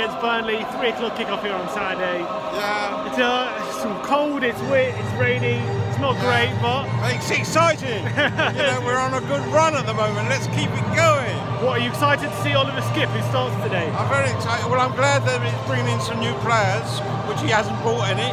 against Burnley, 3 o'clock kickoff here on Saturday. Yeah. It's cold, it's wet, it's rainy, it's not great, but... It's exciting! You know, we're on a good run at the moment, let's keep it going! What, are you excited to see Oliver Skipp, who starts today? I'm very excited. Well, I'm glad that he's bringing in some new players, which he hasn't brought any,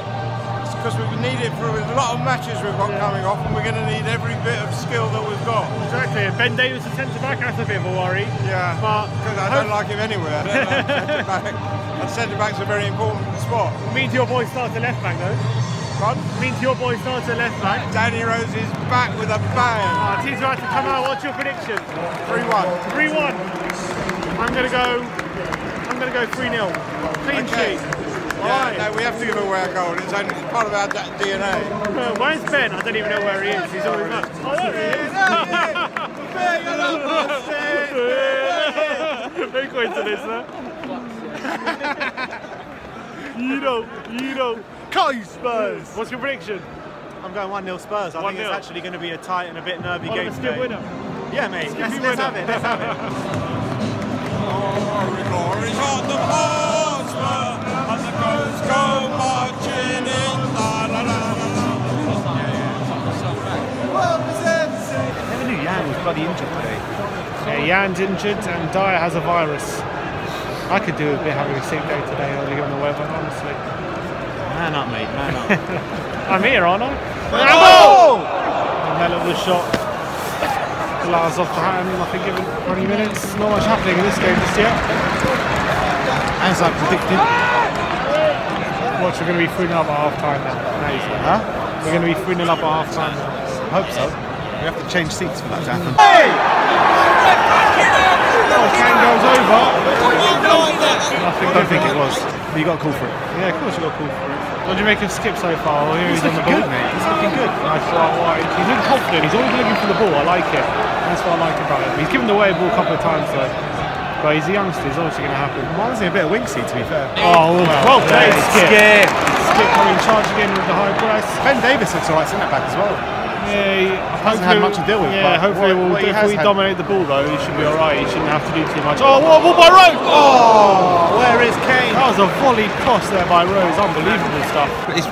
because we've needed for a lot of matches we've got coming off, and we're going to need every bit of skill that we've got. Exactly. Ben Davis at centre-back, that's a bit of a worry. Yeah, but I don't like him anywhere. I don't like centre-back. And centre-back's a very important spot. It means your boy starts at left-back, though. Pardon? It means your boy starts at left-back. Danny Rose is back with a bang. Our team's about to come out. What's your prediction? 3-1. 3-1. I'm going to go 3-0. Clean sheet. Yeah, right. No, we have to give away a goal, it's only part of our DNA. Where's Ben? I don't even know where he is, he's always up. Oh, there he is! No coincidence there. You know. Go Spurs! What's your prediction? I'm going 1-0 Spurs. I think it's actually going to be a tight and a bit nervy game today. Good winner. Yeah, mate, let's have it, let's have it. Oh, glory's on the Hotspur! And the goats go marching in, la-la-la-la-la. Well presented! I never knew Jan was bloody injured today. Yeah, Jan's injured and Dyer has a virus. I could do a bit having a sick day today earlier on the web, honestly. Man up, mate, man up. I'm here, aren't I? Oh! Lamela was shot. Lars off the hand, I think given 20 minutes. Not much happening in this game just yet. As I predicted. Watch, we're going to be 3-0 at half-time now. Huh? We're going to be 3-0 up at half-time now. I hope so. We have to change seats for that to happen. Hey! Oh, Kane goes over. I don't think it was. But you got a call for it. Yeah, of course you got a call for it. What do you make of Skipp so far? Well, he's looking good, mate. He's looking good. Nice far wide. He's looking confident. He's always looking for the ball. I like it. That's what I like about him. He's given away a ball a couple of times, though. But he's a youngster, it's obviously going to happen. Reminds me a bit of Winksy, to be fair. Oh, well played, Skipp. Skipp coming in charge again with the high press. Ben Davis looks alright in that back as well. Yeah, he hasn't had much to deal with. Yeah, but hopefully if we dominate the ball, though, he should be alright. He shouldn't have to do too much. Oh, what a ball by Rose! Oh, where is Kane? That was a volley cross there by Rose. Unbelievable stuff. He's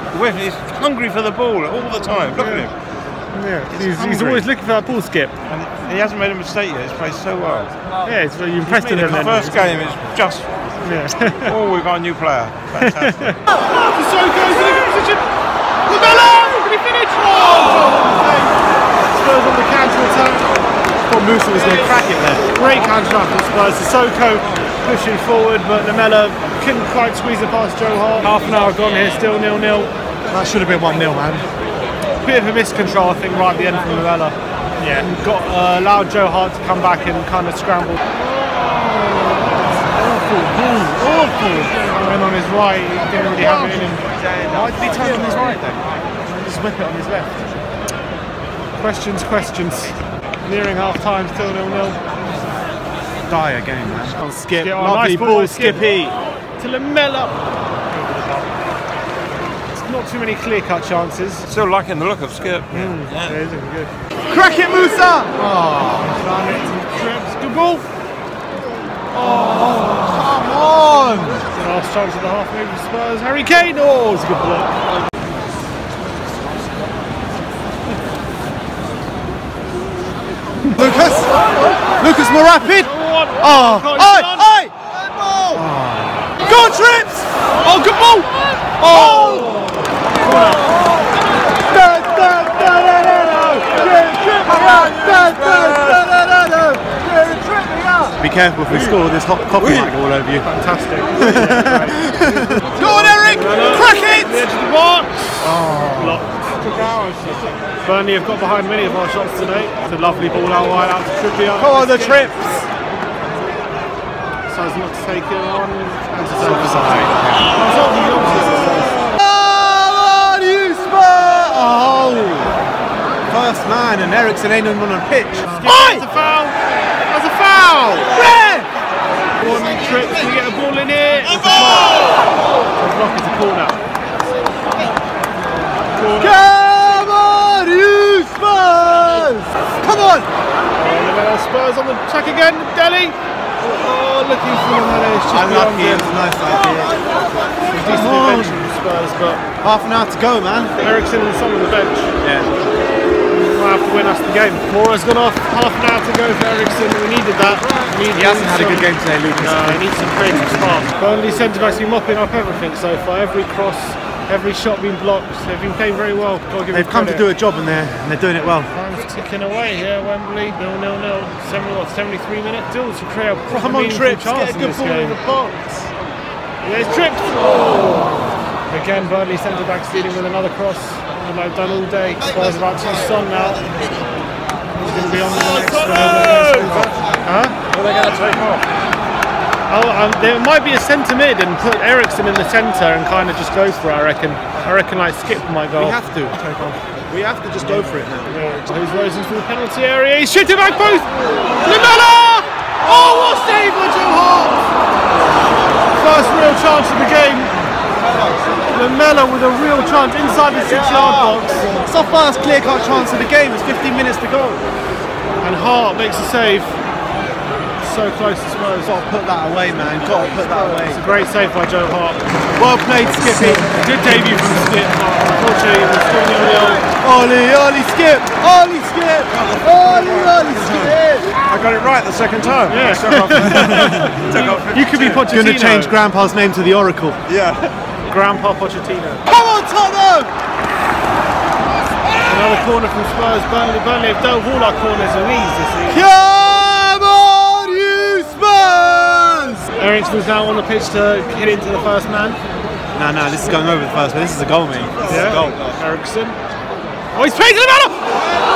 hungry for the ball all the time. Look at him. Yeah, he's always looking for that ball, Skipp. And he hasn't made a mistake yet, he's played so well. Yeah, it's really impressive. In the first game, it's just. Yeah. Oh, we've got a new player. Fantastic. Soko's in a good position. Lamela! Can he finish? Oh! Spurs on the counter attack. I thought Musa was going to crack it there. Great counter attack for Spurs. Soko pushing forward, but Lamela couldn't quite squeeze it past Joe Hart. Half an hour gone here, still 0-0. That should have been 1-0, man. Bit of a miscontrol, I think, right at the end from Lamela. Yeah. Got allowed Joe Hart to come back and kind of scramble. Oh, awful ball, awful. Went on his right, he didn't really have it in him. Why did he turn on his right then? Just whip it on his left. Questions. Nearing half time, still 0-0. Dire game, man. On Skipp, lovely ball, Skippy. To Lamela. Not too many clear-cut chances. Still liking the look of Skipp. Yeah. It is looking good. Crack it, Musa! Oh, done it. Trips. Good ball. Oh, come on! It's the last chance of the half-move for Spurs. Harry Kane. Oh, it's a good block. Lucas. Lucas more rapid. Oh, aye! Go on, Trips. Oh, good ball. Oh. Be careful if we score, there's hot copyright all over you. Fantastic. Go on, Eric! Crack it! The edge of the box! Blocked. Burnley have got behind many of our shots today. It's a lovely ball out wide out to Trippier. Oh, the Trips! So as not to take it on. And to take it on. Oh, you Spurs! Oh! First man and Ericsson ain't even on a pitch. That's a foul! That's a foul! Red! One trip, we get a ball in here. A ball! The block is a corner. Come on, you Spurs! Come on! Spurs on the attack again, Delhi. Oh, looking for one that is. Unlucky, it was a nice idea. It was decent invention for Spurs, but half an hour to go, man. Eriksen and Son on the bench. Yeah. We'll have to win us the game. Mora's gone off. Half an hour to go for Eriksen. We needed that. He hasn't had a good game today, Lucas. No, he needs some creative spark. Burnley centre-backs been mopping up everything so far. Every cross, every shot being blocked. They've been playing very well. They've come to do a job and they're doing it well. Time's ticking away here, Wembley. 0-0-0. 73 minutes still to create a proper meaningful chance. Get a good ball in the box. There's Trips. Oh. Again, Burnley centre-backs dealing with another cross. They've done all day. Spurs about to Son now. He's going to be on the next one. Huh? What are they going to take off? Oh, there might be a centre mid and put Eriksen in the centre and kind of just go for it, I reckon. I reckon like Skipp might go. We have to take off. We have to just go for it now. Yeah. He's rising through the penalty area. He's shooting back both. Lamela! Oh, what save by Joe Hart! First real chance of the game. Lamela with a real chance inside the 6-yard box. It's our first clear-cut chance of the game. It's 15 minutes to go. And Hart makes a save. So close to Spurs. Got to put that away, man. Got to put that away. It's a great save by Joe Hart. Well played, Skippy. Good debut from Skipp. Unfortunately, we're still in the old. Oli Skipp. I got it right the second time. Yeah. You could be Pochettino. Going to change Grandpa's name to the Oracle. Yeah. Grandpa Pochettino. Come on, Tottenham! Another corner from Spurs. Burnley have dealt with all our corners and leads this season. Yeah! Eriksen's now on the pitch to hit into the first man. No, this is going over the first man. This is a goal, mate. This is a goal. Eriksen. Oh, he's played to the man!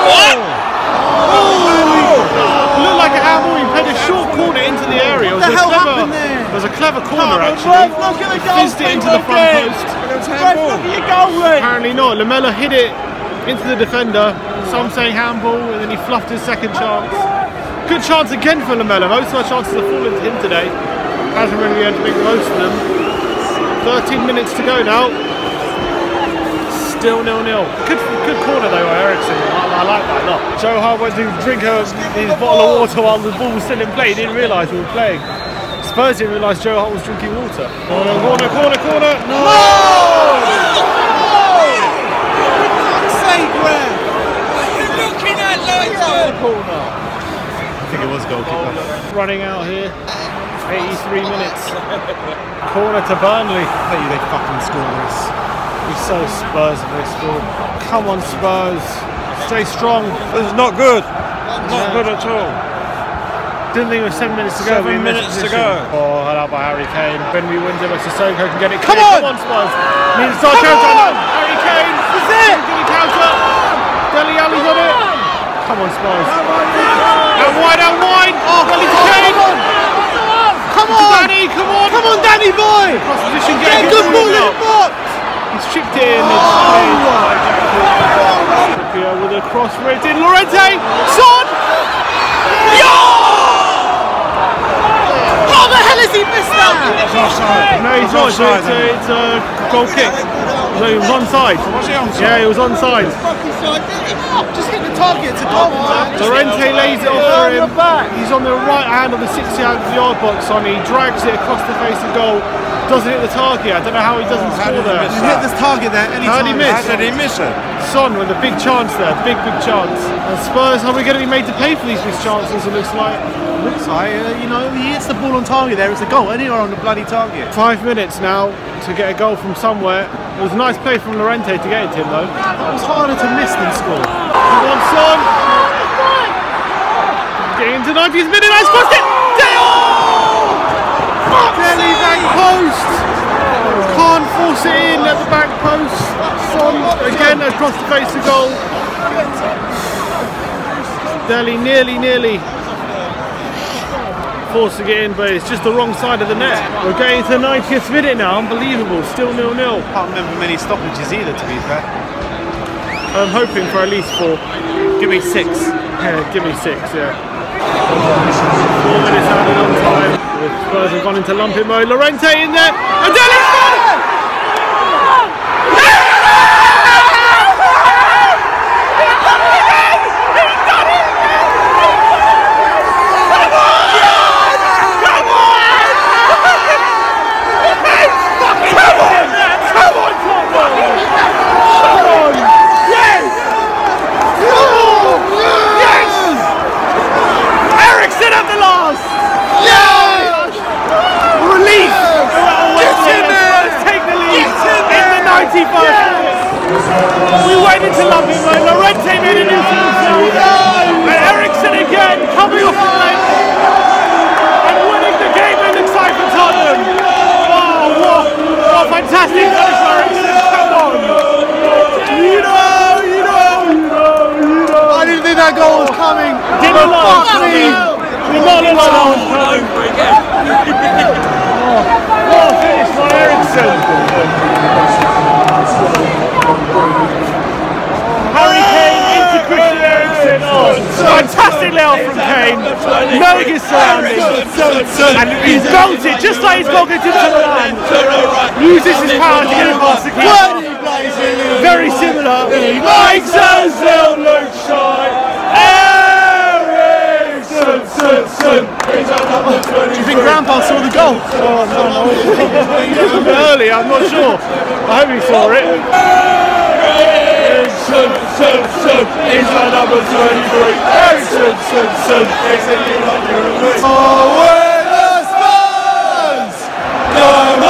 What? Oh! Looked like a handball. He played a short corner into the area. What the hell happened there? It was a clever corner, actually. Look at the goal. Fizzed it into the front post. Look at your goal, mate. Apparently not. Lamela hit it into the defender. Some say handball, and then he fluffed his second chance. Good chance again for Lamela. Most of our chances have fallen to him today. Hasn't really had to make most of them. 13 minutes to go now. Still 0-0. Good corner though by Eriksen. I like that a lot. Joe Hart went to drink his bottle of water while the ball was still in play. He didn't realise we were playing. Spurs didn't realise Joe Hart was drinking water. Corner. No! Corner. I think it was goalkeeper. Running out here, 83 minutes. Corner to Burnley. I tell you, they fucking score this. He's so Spurs if they score. Come on, Spurs. Stay strong. This is not good. Not good at all. Didn't think it was 7 minutes to go. 7 minutes to go. Oh, held out by Harry Kane. Ben Windsor versus Soko can get it. Come on, Spurs. Needs to start counter. Harry Kane. This is it. Counter. Dele Alli's on it. Come on, Spurs. Out wide. Oh, Kane. Come on, Danny boy. Cross-position game. Good ball in the box. He's chipped in. Trippier with a cross where it did. Llorente. Son. How the hell has he missed that? No, he's not. It's a goal kick. So he was onside. Was he onside? Yeah, he was onside. Just hit the target to goal. Llorente lays it off for him. He's on the right hand of the 6-yard box. He drags it across the face of goal. Doesn't hit the target. I don't know how he doesn't score there. He hit this target there. How did he miss it? Son with a big chance there. Big chance. And Spurs, are we going to be made to pay for these missed chances? It looks like. You know, he hits the ball on target there. It's a goal anywhere on the bloody target. 5 minutes now to get a goal from somewhere. It was a nice play from Llorente to get it to him though. It was harder to miss than score. Son. Getting into 90th minute. Nice cross it. Delhi back post. Can't force it in at the back post. Son again across the face of goal. Delhi nearly. Forced to get in, but it's just the wrong side of the net. We're getting to the 90th minute now, unbelievable, still 0-0. Can't remember many stoppages either, to be fair. I'm hoping for at least 4. Give me 6. Yeah, give me 6, yeah. 4 minutes out of long time. The Spurs have gone into lumping mode. Llorente in there, and Dele's gone! decided to love him. Llorente made an incident himself. But Eriksen again coming off the bench and winning the game in the tie for Tottenham. Wow, what a fantastic finish, Eriksen. Come on. I didn't think that goal was coming. Didn't love me. Did not allow it. What a finish by Eriksen. Harry Kane into Christian Eriksen. Fantastic layoff from Kane, knowing his surroundings, and he's bolted just like he's bolted into the line. Uses his power to get past the keeper. Very similar. He makes a look shy. Eriksen. Do you think Grandpa saw the goal? Oh, no. Early, I'm not sure. I hope he saw it. Son, he's my number 23. Ericsson, Son, he's a new number 23. Oh, we're the Spurs! No,